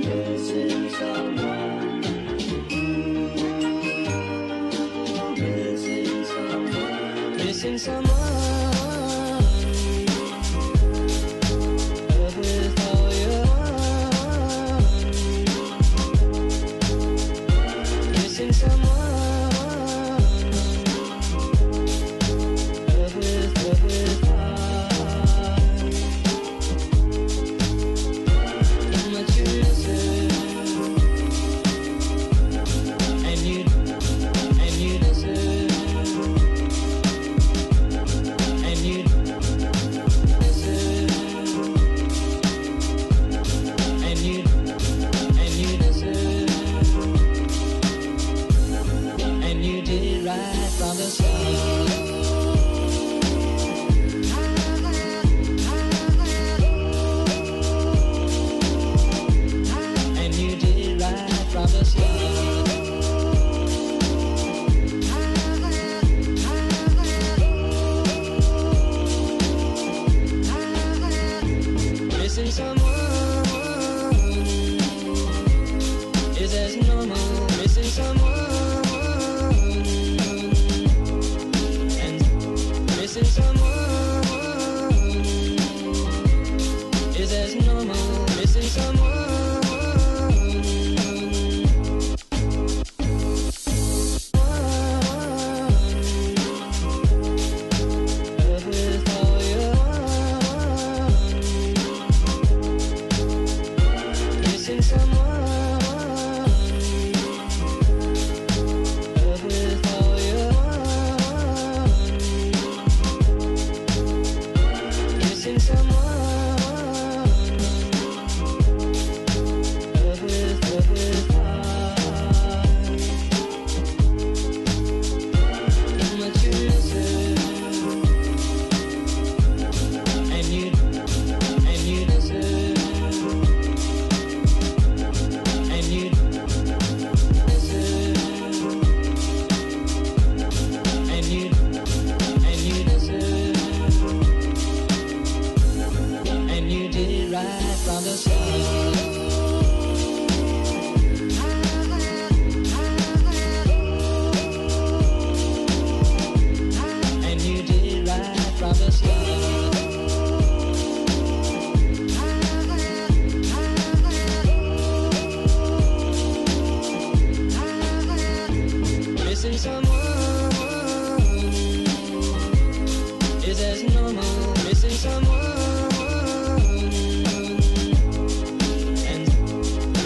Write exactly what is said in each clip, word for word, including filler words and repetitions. This is our world. Missing someone. Missing someone.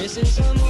Missing someone.